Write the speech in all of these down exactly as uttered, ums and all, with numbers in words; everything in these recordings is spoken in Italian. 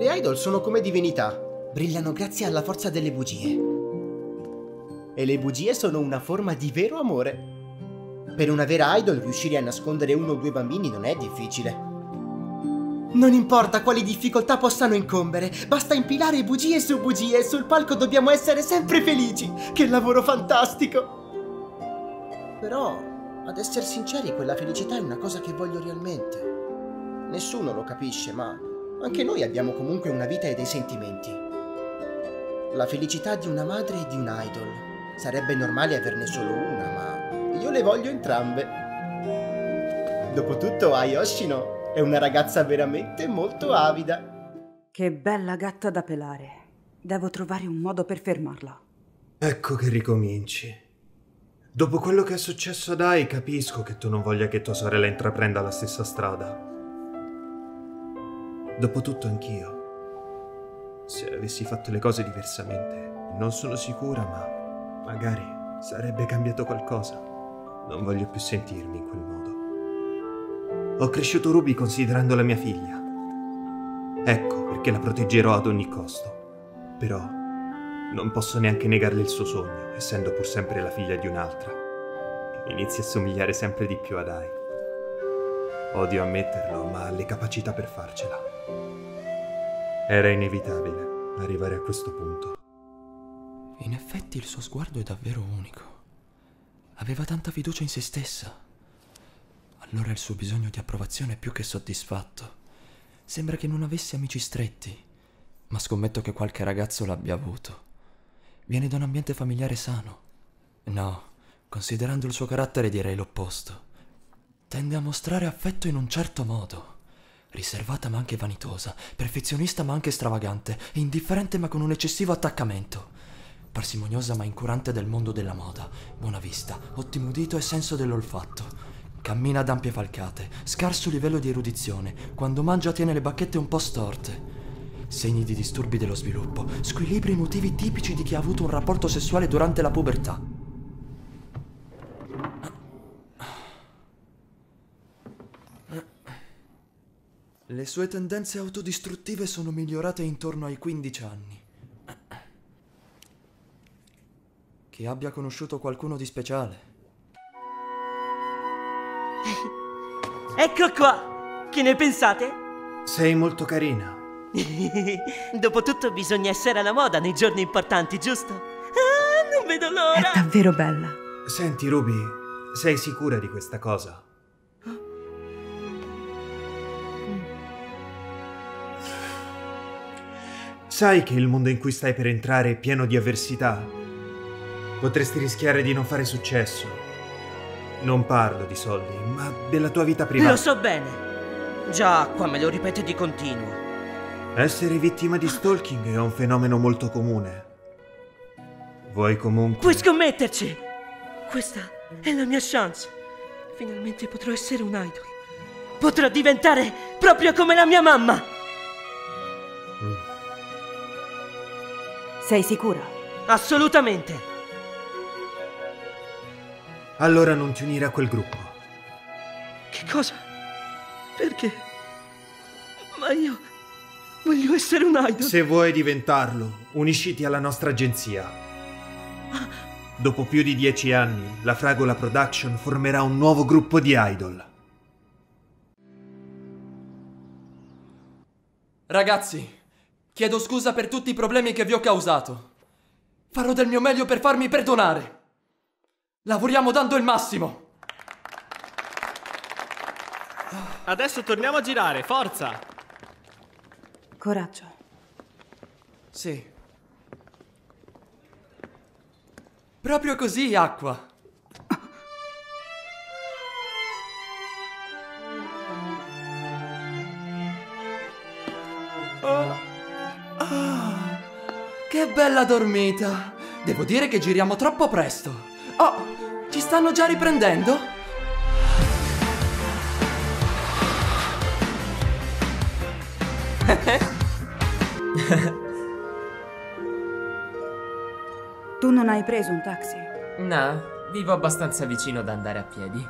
Le idol sono come divinità. Brillano grazie alla forza delle bugie. E le bugie sono una forma di vero amore. Per una vera idol riuscire a nascondere uno o due bambini non è difficile. Non importa quali difficoltà possano incombere, basta impilare bugie su bugie e sul palco dobbiamo essere sempre felici. Che lavoro fantastico! Però, ad essere sinceri, quella felicità è una cosa che voglio realmente. Nessuno lo capisce, ma anche noi abbiamo comunque una vita e dei sentimenti. La felicità di una madre e di un idol. Sarebbe normale averne solo una, ma io le voglio entrambe. Dopotutto Ayoshino è una ragazza veramente molto avida. Che bella gatta da pelare. Devo trovare un modo per fermarla. Ecco che ricominci. Dopo quello che è successo ad Ai, capisco che tu non voglia che tua sorella intraprenda la stessa strada. Dopotutto anch'io. Se avessi fatto le cose diversamente, non sono sicura, ma... magari sarebbe cambiato qualcosa. Non voglio più sentirmi in quel modo. Ho cresciuto Ruby considerandola mia figlia. Ecco perché la proteggerò ad ogni costo. Però non posso neanche negarle il suo sogno, essendo pur sempre la figlia di un'altra. Inizia a somigliare sempre di più ad Ai. Odio ammetterlo, ma ha le capacità per farcela. Era inevitabile arrivare a questo punto. In effetti il suo sguardo è davvero unico. Aveva tanta fiducia in se stessa. Allora il suo bisogno di approvazione è più che soddisfatto. Sembra che non avesse amici stretti, ma scommetto che qualche ragazzo l'abbia avuto. Viene da un ambiente familiare sano. No, considerando il suo carattere direi l'opposto. Tende a mostrare affetto in un certo modo. Riservata ma anche vanitosa, perfezionista ma anche stravagante, indifferente ma con un eccessivo attaccamento. Parsimoniosa ma incurante del mondo della moda, buona vista, ottimo udito e senso dell'olfatto. Cammina ad ampie falcate, scarso livello di erudizione, quando mangia tiene le bacchette un po' storte. Segni di disturbi dello sviluppo, squilibri emotivi tipici di chi ha avuto un rapporto sessuale durante la pubertà. Le sue tendenze autodistruttive sono migliorate intorno ai quindici anni. Che abbia conosciuto qualcuno di speciale. Ecco qua! Che ne pensate? Sei molto carina. Dopotutto bisogna essere alla moda nei giorni importanti, giusto? Ah, non vedo l'ora! È davvero bella. Senti, Ruby, sei sicura di questa cosa? Sai che il mondo in cui stai per entrare è pieno di avversità? Potresti rischiare di non fare successo. Non parlo di soldi, ma della tua vita privata. Lo so bene. Già Aqua me lo ripete di continuo. Essere vittima di stalking è un fenomeno molto comune. Vuoi comunque... puoi scommetterci! Questa è la mia chance. Finalmente potrò essere un idol. Potrò diventare proprio come la mia mamma. Mm. Sei sicura? Assolutamente. Allora non ti unire a quel gruppo. Che cosa? Perché? Ma io voglio essere un idol. Se vuoi diventarlo, unisciti alla nostra agenzia. Ah. Dopo più di dieci anni, la Fragola Production formerà un nuovo gruppo di idol. Ragazzi, chiedo scusa per tutti i problemi che vi ho causato. Farò del mio meglio per farmi perdonare. Lavoriamo dando il massimo! Adesso torniamo a girare, forza! Coraggio. Sì. Proprio così, Aqua. Oh. Oh. Che bella dormita! Devo dire che giriamo troppo presto. Oh, ci stanno già riprendendo? Tu non hai preso un taxi? No, vivo abbastanza vicino ad andare a piedi.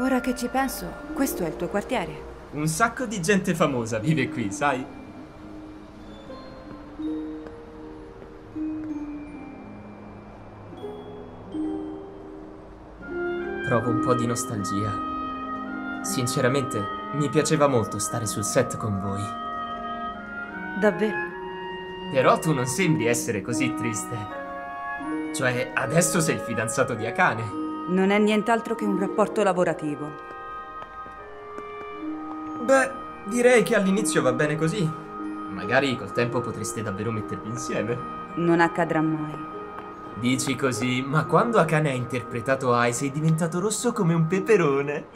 Ora che ci penso, questo è il tuo quartiere. Un sacco di gente famosa vive qui, sai? provo un po' di nostalgia. Sinceramente, mi piaceva molto stare sul set con voi. Davvero? Però tu non sembri essere così triste. Cioè, adesso sei il fidanzato di Akane. Non è nient'altro che un rapporto lavorativo. Beh, direi che all'inizio va bene così. Magari col tempo potreste davvero mettervi insieme. Non accadrà mai. Dici così, ma quando Akane ha interpretato Ai sei diventato rosso come un peperone.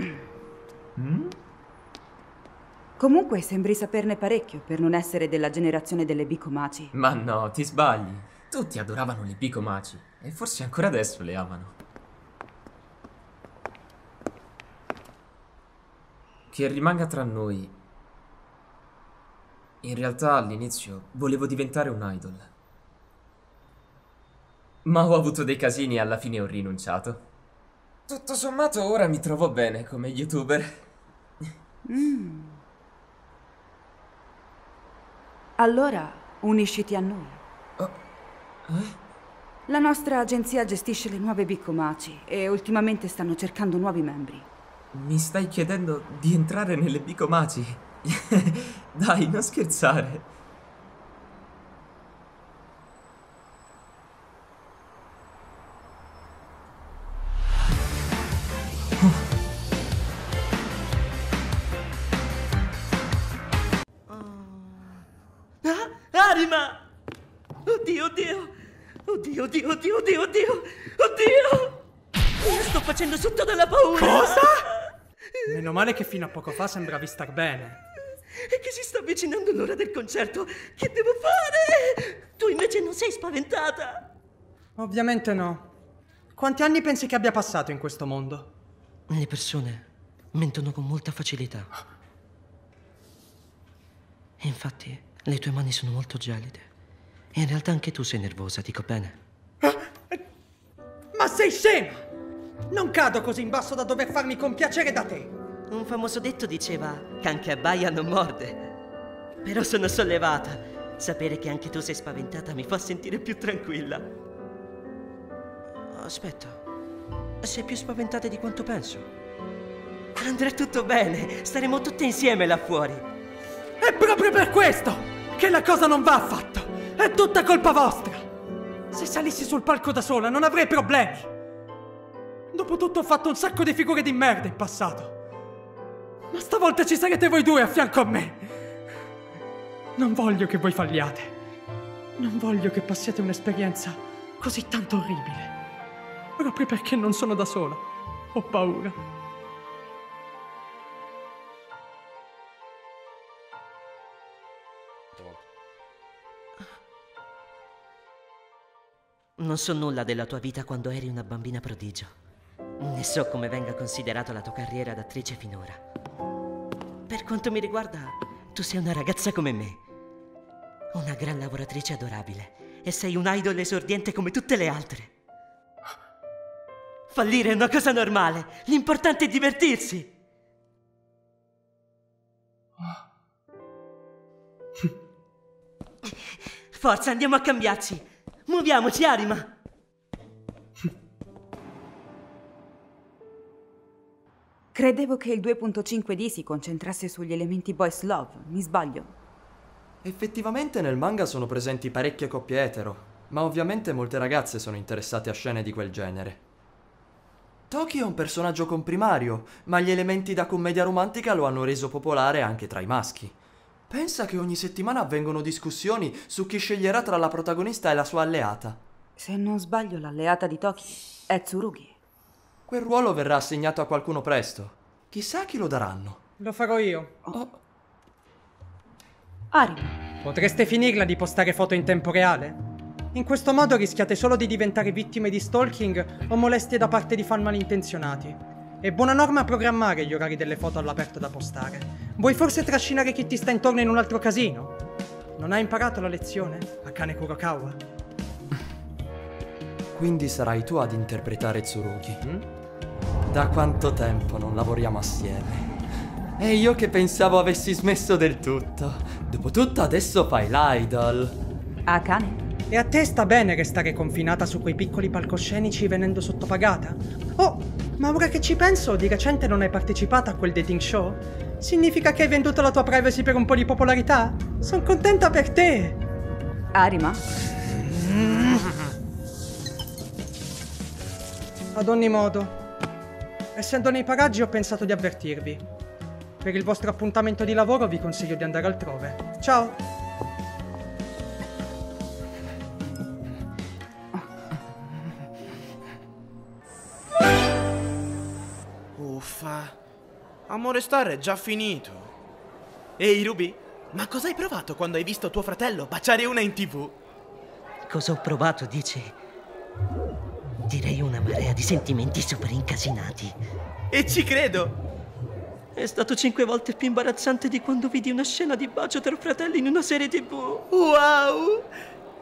Mm? Comunque sembri saperne parecchio per non essere della generazione delle B-Komachi. Ma no, ti sbagli. Tutti adoravano le B-Komachi e forse ancora adesso le amano. Che rimanga tra noi. In realtà all'inizio volevo diventare un idol. Ma ho avuto dei casini e alla fine ho rinunciato. Tutto sommato ora mi trovo bene come youtuber. Mm. Allora, unisciti a noi. Oh. Eh? La nostra agenzia gestisce le nuove B-Komachi e ultimamente stanno cercando nuovi membri. Mi stai chiedendo di entrare nelle B-Komachi? Dai, non scherzare. Arima! Oddio, oddio! Oddio, oddio, oddio, oddio, oddio! Oddio! Io sto facendo sotto dalla paura! Cosa? Meno male che fino a poco fa sembravi star bene. E che si sta avvicinando l'ora del concerto! Che devo fare? Tu invece non sei spaventata? Ovviamente no. Quanti anni pensi che abbia passato in questo mondo? Le persone mentono con molta facilità. E infatti... le tue mani sono molto gelide. E in realtà anche tu sei nervosa, dico bene? Ma sei scema! Non cado così in basso da dover farmi compiacere da te! Un famoso detto diceva che anche abbaia non morde. Però sono sollevata. Sapere che anche tu sei spaventata mi fa sentire più tranquilla. Aspetta. Sei più spaventata di quanto penso. Andrà tutto bene. Staremo tutte insieme là fuori. È proprio per questo che la cosa non va affatto! È tutta colpa vostra! Se salissi sul palco da sola non avrei problemi! Dopotutto ho fatto un sacco di figure di merda in passato! Ma stavolta ci sarete voi due a fianco a me! Non voglio che voi falliate! Non voglio che passiate un'esperienza così tanto orribile! Proprio perché non sono da sola! Ho paura! Non so nulla della tua vita quando eri una bambina prodigio. Ne so come venga considerata la tua carriera d'attrice finora. Per quanto mi riguarda, tu sei una ragazza come me. Una gran lavoratrice adorabile. E sei un idol esordiente come tutte le altre. Fallire è una cosa normale. L'importante è divertirsi. Forza, andiamo a cambiarci. Muoviamoci, Arima! Credevo che il due punto cinque D si concentrasse sugli elementi boys love, mi sbaglio? Effettivamente nel manga sono presenti parecchie coppie etero, ma ovviamente molte ragazze sono interessate a scene di quel genere. Toki è un personaggio comprimario, ma gli elementi da commedia romantica lo hanno reso popolare anche tra i maschi. Pensa che ogni settimana avvengono discussioni su chi sceglierà tra la protagonista e la sua alleata. Se non sbaglio, l'alleata di Toki è Tsurugi. Quel ruolo verrà assegnato a qualcuno presto. Chissà chi lo daranno. Lo farò io. Oh. Ari. Potreste finirla di postare foto in tempo reale? In questo modo rischiate solo di diventare vittime di stalking o molestie da parte di fan malintenzionati. È buona norma programmare gli orari delle foto all'aperto da postare. Vuoi forse trascinare chi ti sta intorno in un altro casino? Non hai imparato la lezione, Akane Kurokawa? Quindi sarai tu ad interpretare Tsurugi? Hm? Da quanto tempo non lavoriamo assieme? E io che pensavo avessi smesso del tutto. Dopotutto adesso fai l'idol. Akane? E a te sta bene restare confinata su quei piccoli palcoscenici venendo sottopagata? Oh! Ma ora che ci penso, di recente non hai partecipato a quel dating show? Significa che hai venduto la tua privacy per un po' di popolarità? Sono contenta per te! Arima? Mm. Ad ogni modo, essendo nei paraggi ho pensato di avvertirvi. Per il vostro appuntamento di lavoro vi consiglio di andare altrove. Ciao! Amore Star è già finito. Ehi Ruby, ma cosa hai provato quando hai visto tuo fratello baciare una in tv? Cosa ho provato, dici? Direi una marea di sentimenti super incasinati. E ci credo! È stato cinque volte più imbarazzante di quando vidi una scena di bacio tra fratelli in una serie tv. Wow!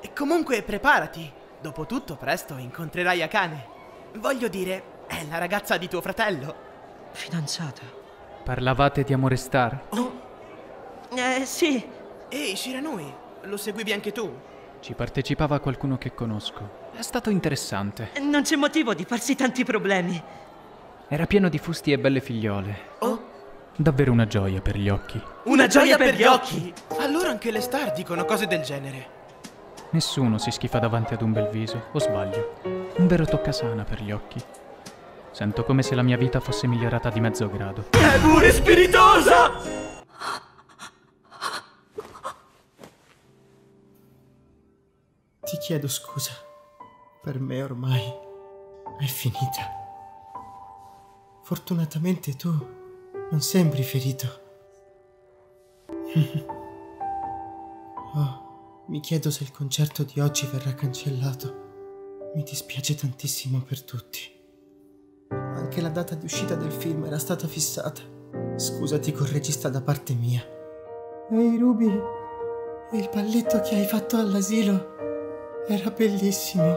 E comunque preparati, dopotutto presto incontrerai Akane. Voglio dire, è la ragazza di tuo fratello. Fidanzata? Parlavate di Amore Star? Oh. Eh, sì. Ehi, Shiranui, lo seguivi anche tu? Ci partecipava qualcuno che conosco. È stato interessante. Non c'è motivo di farsi tanti problemi. Era pieno di fusti e belle figliole. Oh. Davvero una gioia per gli occhi. Una, una gioia, gioia per, per gli occhi? occhi? Allora anche le star dicono cose del genere. Nessuno si schifa davanti ad un bel viso, o sbaglio. Un vero toccasana per gli occhi. Sento come se la mia vita fosse migliorata di mezzo grado. È pure spiritosa! Ti chiedo scusa. Per me ormai è finita. Fortunatamente tu non sembri ferito. Oh, mi chiedo se il concerto di oggi verrà cancellato. Mi dispiace tantissimo per tutti. Anche la data di uscita del film era stata fissata. Scusati col regista da parte mia. Ehi Ruby, il balletto che hai fatto all'asilo era bellissimo.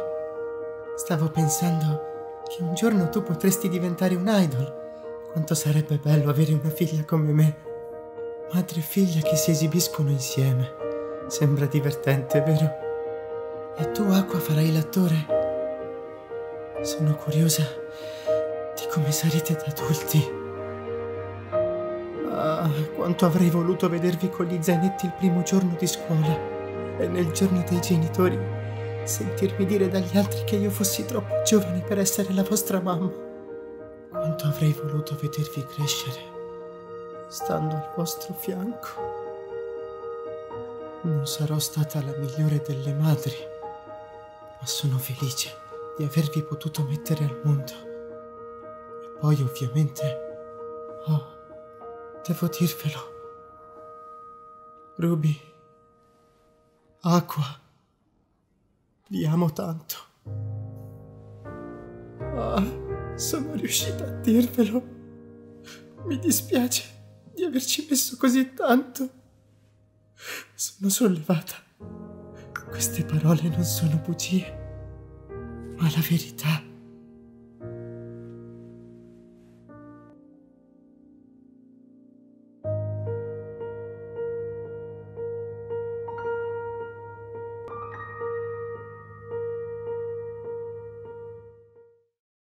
Stavo pensando che un giorno tu potresti diventare un idol. Quanto sarebbe bello avere una figlia come me. Madre e figlia che si esibiscono insieme. Sembra divertente, vero? E tu, Aqua, farai l'attore? Sono curiosa di come sarete da adulti. Ah, quanto avrei voluto vedervi con gli zainetti il primo giorno di scuola e nel giorno dei genitori sentirmi dire dagli altri che io fossi troppo giovane per essere la vostra mamma. Quanto avrei voluto vedervi crescere stando al vostro fianco. Non sarò stata la migliore delle madri, ma sono felice di avervi potuto mettere al mondo. E poi ovviamente... oh, devo dirvelo. Ruby, Aqua, vi amo tanto. Ah, sono riuscita a dirvelo. Mi dispiace di averci messo così tanto. Sono sollevata. Queste parole non sono bugie, ma la verità